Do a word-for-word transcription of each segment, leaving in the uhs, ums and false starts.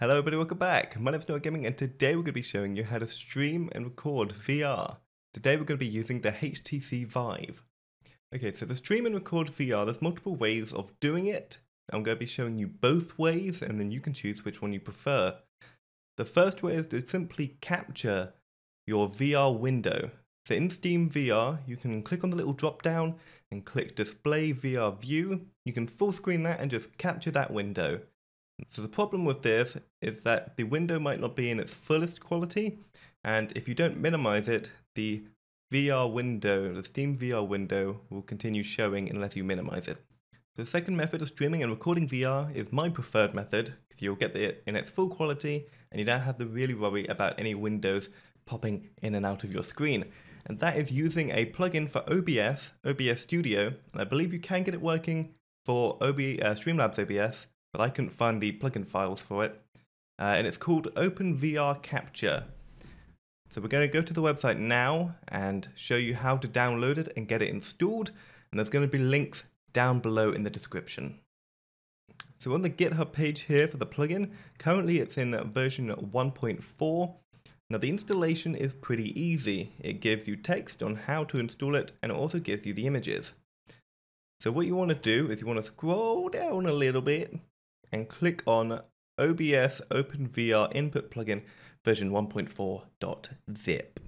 Hello everybody, welcome back. My name is Noah Gaming and today we're going to be showing you how to stream and record V R. Today we're going to be using the H T C Vive. Okay, so the stream and record V R, there's multiple ways of doing it. I'm going to be showing you both ways and then you can choose which one you prefer. The first way is to simply capture your V R window. So in Steam V R, you can click on the little drop down and click Display V R View. You can full screen that and just capture that window. So the problem with this is that the window might not be in its fullest quality, and if you don't minimize it, the V R window, the Steam V R window, will continue showing unless you minimize it. The second method of streaming and recording V R is my preferred method, because you'll get it in its full quality and you don't have to really worry about any windows popping in and out of your screen. And that is using a plugin for O B S, O B S Studio, and I believe you can get it working for O B, uh, Streamlabs O B S, but I couldn't find the plugin files for it, uh, and it's called OpenVR Capture. So we're going to go to the website now and show you how to download it and get it installed, and there's going to be links down below in the description. So on the GitHub page here for the plugin, currently it's in version one point four. Now the installation is pretty easy. It gives you text on how to install it, and it also gives you the images. So what you want to do is you want to scroll down a little bit and click on O B S OpenVR Input Plugin version one point four dot zip.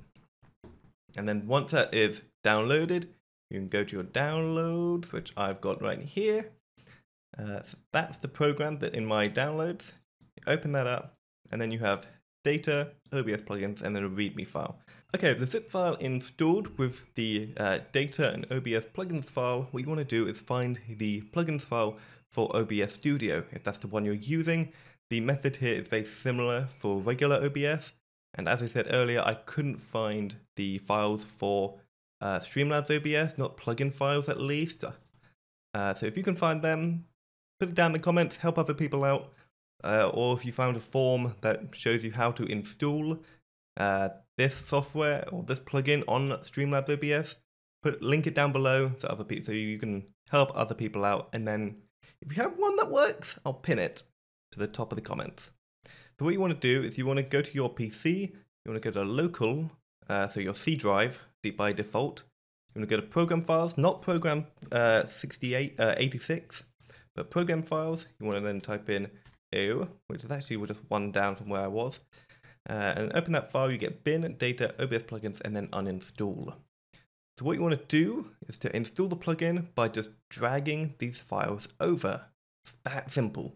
And then once that is downloaded, you can go to your downloads, which I've got right here. Uh, so that's the program that in my downloads. Open that up, and then you have data, O B S plugins, and then a README file. Okay, the zip file installed with the uh, data and O B S plugins file, what you want to do is find the plugins file for O B S Studio, if that's the one you're using. The method here is very similar for regular O B S, and as I said earlier, I couldn't find the files for uh, Streamlabs O B S, not plugin files at least. Uh, so if you can find them, put it down in the comments, help other people out, uh, or if you found a form that shows you how to install uh, this software or this plugin on Streamlabs O B S, put link it down below so other people, so you can help other people out, and then if you have one that works, I'll pin it to the top of the comments. So what you want to do is you want to go to your P C, you want to go to local, uh, so your C drive by default. You want to go to program files, not program uh, sixty-eight, uh, eighty-six, but program files. You want to then type in O, which is actually just one down from where I was. Uh, and open that file, you get bin, data, O B S plugins, and then uninstall. So what you want to do is to install the plugin by just dragging these files over. It's that simple.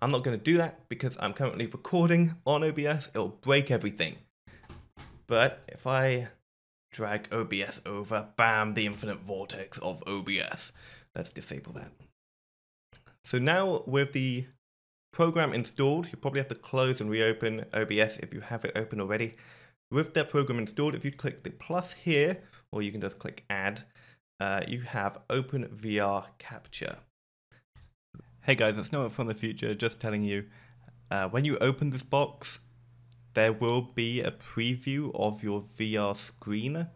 I'm not going to do that because I'm currently recording on O B S. It'll break everything. But if I drag O B S over, bam, the infinite vortex of O B S. Let's disable that. So now with the program installed, you probably have to close and reopen O B S if you have it open already. With that program installed, if you click the plus here, or you can just click add, uh, you have OpenVR Capture. Hey guys, it's Noah from the future, just telling you, uh, when you open this box, there will be a preview of your V R screen.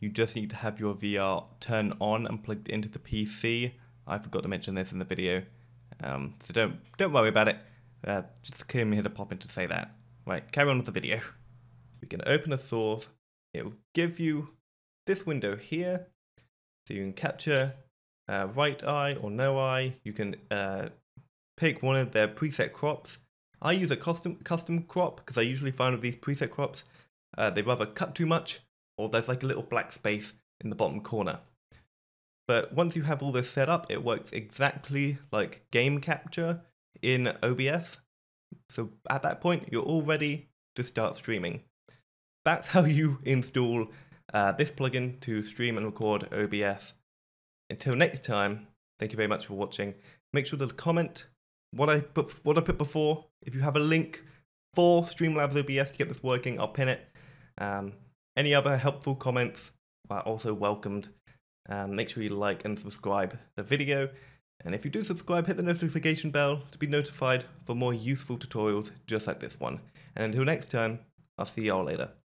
You just need to have your V R turned on and plugged into the P C. I forgot to mention this in the video, um, so don't, don't worry about it. Uh, just came here to pop in to say that. Right, carry on with the video. We can open a source, it will give you this window here, so you can capture uh, right eye or no eye. You can uh, pick one of their preset crops. I use a custom custom crop because I usually find with these preset crops, uh, they rather cut too much or there's like a little black space in the bottom corner. But once you have all this set up, it works exactly like game capture in O B S. So at that point, you're all ready to start streaming. That's how you install Uh, this plugin to stream and record O B S. Until next time, thank you very much for watching. Make sure to comment what I put, what I put before. If you have a link for Streamlabs O B S to get this working, I'll pin it. Um, any other helpful comments are also welcomed. Um, make sure you like and subscribe the video. And if you do subscribe, hit the notification bell to be notified for more useful tutorials just like this one. And until next time, I'll see y'all later.